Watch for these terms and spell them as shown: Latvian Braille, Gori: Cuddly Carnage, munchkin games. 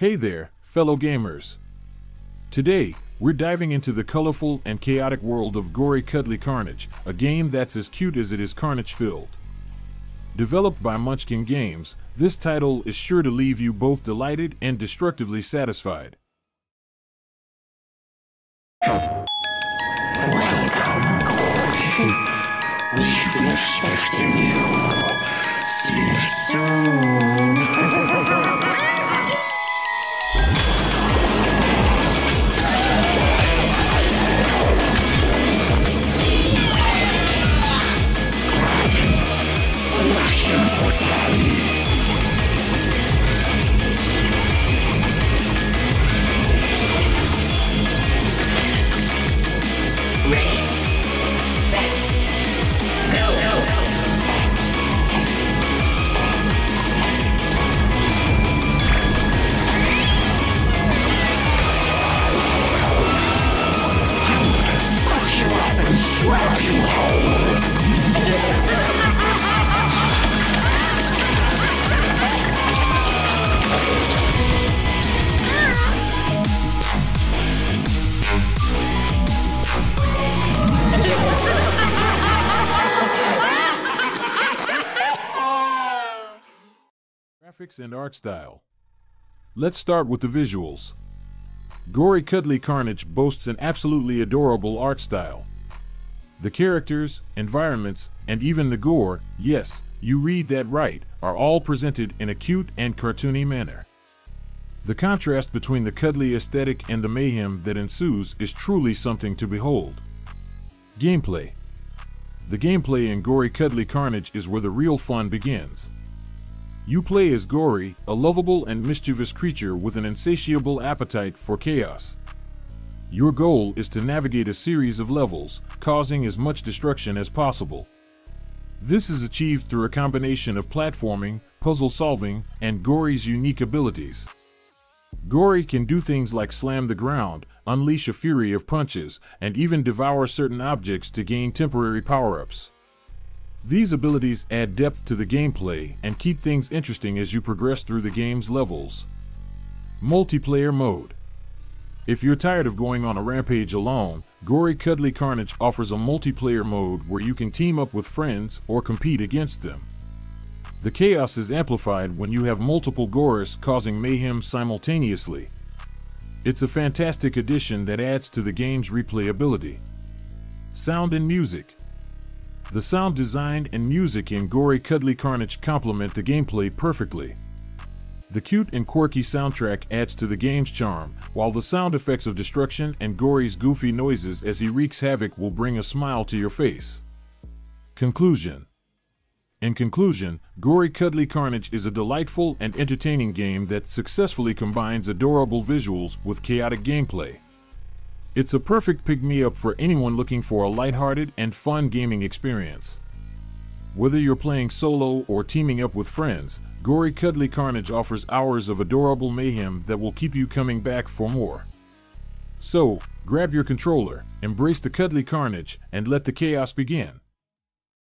Hey there, fellow gamers. Today, we're diving into the colorful and chaotic world of Gori: Cuddly Carnage, a game that's as cute as it is carnage-filled. Developed by Munchkin Games, this title is sure to leave you both delighted and destructively satisfied. Welcome, Gori. We've been expecting you. See you soon. Graphics and art style. Let's start with the visuals. Gori: Cuddly Carnage boasts an absolutely adorable art style. The characters, environments, and even the gore, yes, you read that right, are all presented in a cute and cartoony manner. The contrast between the cuddly aesthetic and the mayhem that ensues is truly something to behold. Gameplay. The gameplay in Gori: Cuddly Carnage is where the real fun begins. You play as Gori, a lovable and mischievous creature with an insatiable appetite for chaos. Your goal is to navigate a series of levels, causing as much destruction as possible. This is achieved through a combination of platforming, puzzle solving, and Gori's unique abilities. Gori can do things like slam the ground, unleash a fury of punches, and even devour certain objects to gain temporary power-ups. These abilities add depth to the gameplay and keep things interesting as you progress through the game's levels. Multiplayer mode. If you're tired of going on a rampage alone, Gori: Cuddly Carnage offers a multiplayer mode where you can team up with friends or compete against them. The chaos is amplified when you have multiple Goris causing mayhem simultaneously. It's a fantastic addition that adds to the game's replayability. Sound and music. The sound design and music in Gori: Cuddly Carnage complement the gameplay perfectly. The cute and quirky soundtrack adds to the game's charm, while the sound effects of destruction and Gori's goofy noises as he wreaks havoc will bring a smile to your face. Conclusion. In conclusion, Gori: Cuddly Carnage is a delightful and entertaining game that successfully combines adorable visuals with chaotic gameplay. It's a perfect pick-me-up for anyone looking for a lighthearted and fun gaming experience. Whether you're playing solo or teaming up with friends, Gori: Cuddly Carnage offers hours of adorable mayhem that will keep you coming back for more. So, grab your controller, embrace the cuddly carnage, and let the chaos begin.